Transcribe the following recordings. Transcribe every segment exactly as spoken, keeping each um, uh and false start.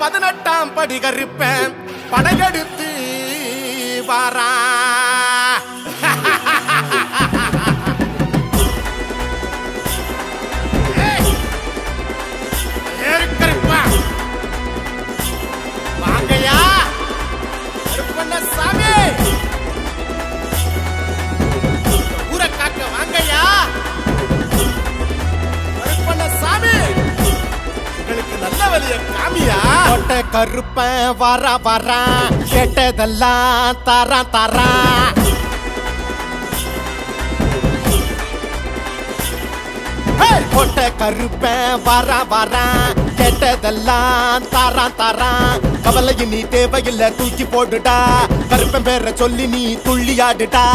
பதினெட்டாம் படி கரிப்பேன் படையெடுத்து வாரா. வாங்கயா சாமி, ஊரை காக்க வாங்கயா சாமி, நல்ல வழிய காமியா. கொட்ட கருப்பன் வர வர கேட்டதெல்லாம் தர தர, கொட்ட கருப்பன் வர வர கேட்டதெல்லாம் தர தர. கவலையை நீ தேவையில்லை தூக்கி போட்டுடா, கருப்பன் பேரை சொல்லி நீ துள்ளியாடுடா.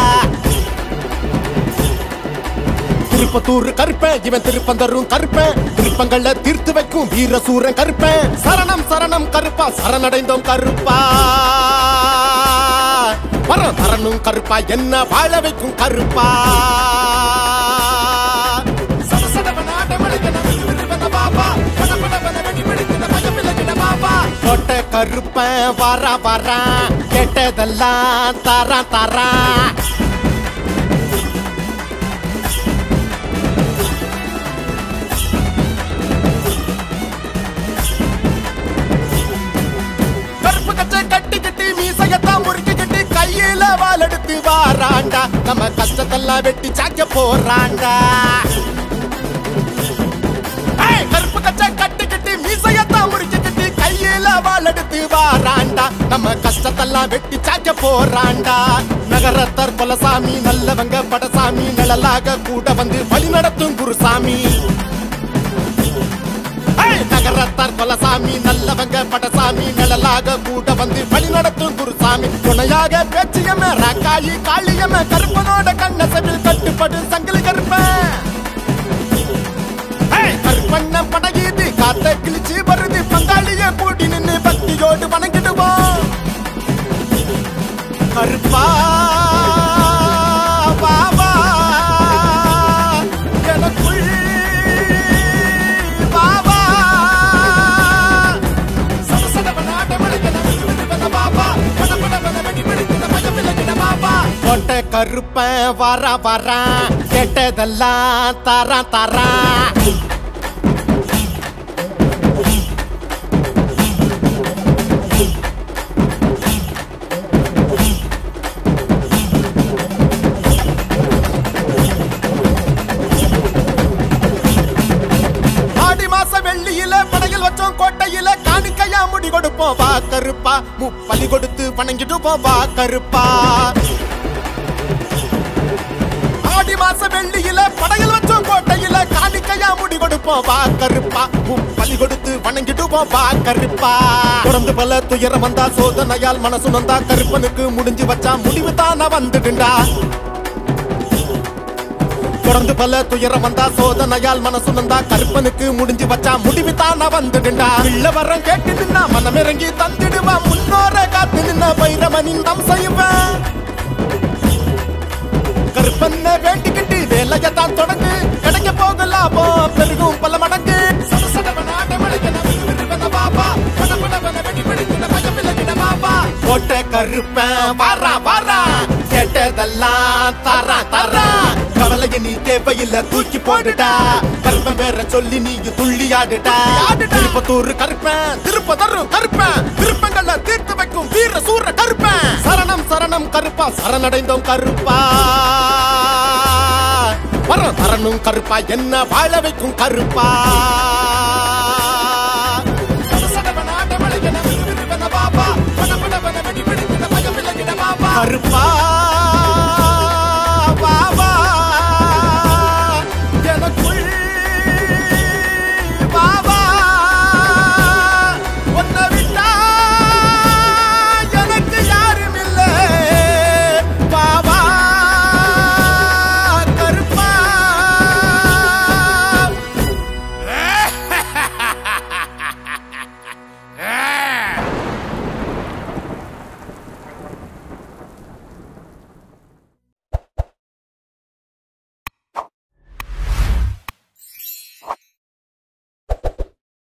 திருப்பத்தூர் கருப்பேன் இவன், திருப்பந்தரும் கருப்பேன், திருப்பங்கள்ல தீர்த்து வைக்கும் வீரசூரன் கருப்பேன். சரணம் சரணம் கருப்பா சரணடைந்தோம் கருப்பா, வர சரணும் கருப்பா என்ன வாழ வைக்கும் கருப்பா. கொட்ட கருப்பேன் வர வர கேட்டதெல்லாம் தர தர, கையில வாழெடுத்து வாராண்டா, நம்ம கஷ்டத்தெல்லாம் வெட்டி சாக்க போறாண்டா. கருப்பு கச்சை கட்டுக்கிட்டு மீசையத்தான் முறிச்சுக்கிட்டு கையில வாழெடுத்து வாராண்டா, நம்ம கஷ்டத்தெல்லாம் வெட்டி சாக்க போறாண்டா. நகரத்தர் பொலசாமி நல்லவங்க படசாமி, நிழலாக கூட வந்து வழி நடத்தும் குருசாமி. நகரத்தார் பலசாமி நல்லவங்க படசாமி, நிழலாக கூட வந்து வழி நடத்தும் குருசாமி. துணையாக பேச்சியமே ராக்காயி காளியமே, கருப்பனோட கண்ணசவில் கட்டுப்பட்டு சங்கிலி கருப்பேன். கருப்பண்ண படகிது காத்த கிழிச்சு வருது, பங்காளிய கூட்டி நின்று பக்தியோடு வணங்கிடுவோம் கருப்பா. கொட்ட கருப்பன் வர வர கேட்டதெல்லாம் தர தர, ஆடி மாச வெள்ளியில படையில் வச்சோம் கோட்டையில, காணிக்கையா முடி கொடுப்போம் வா கருப்பா, முப்பலி கொடுத்து வணங்கிடுவோம் வா கருப்பா. வெள்ளியில படையில் வச்சோம் கோட்டையில, காணிக்கையா முடி கொடுப்போம் வா கருப்பா, பலி கொடுத்து வணங்கிடுவோம் வா கருப்பா. தொடர்ந்து பல துயரம் வந்தா சோதனையால் மனசு நந்தா, கருப்பனுக்கு முடிஞ்சு வச்சா முடிவு தான வந்துடுண்டா. தொடர்ந்து பல துயரம் வந்தா சோதனையால் மனசு நந்தா, கருப்பனுக்கு முடிஞ்சு வச்சா முடிவு தான வந்துடுண்டா. இல்ல வரம் கேட்டு நின்னா மனமிறங்கி தந்திடுவா, முன்னோர காத்து நின்ன பைரவனின் தம் செய்வேன். கருப்பண்ண வேண்டிக்கிட்டு வேலையை தான் தொடங்கு, கிடைக்க போக லாபம் பெருகும் பல மடங்கு. கொட்ட கருப்பன் வர வர கேட்டதெல்லாம் தர தர, கவலையை நீ தேவையில்லை தூக்கி போட்டுடா, கருப்பன் பேரை சொல்லி நீ துள்ளியாடுடா. திருப்பத்தூர் கருப்பேன், திருப்பதரும் கருப்பேன், திருப்பங்கள்ல தீர்த்து வைக்கும் வீர சூர கருப்பேன். சரணம் சரணம் கருப்பா சரணடைந்தோம் கருப்பா, வர சரணும் கருப்பா என்ன வாழ வைக்கும் கருப்பா. கருப்ப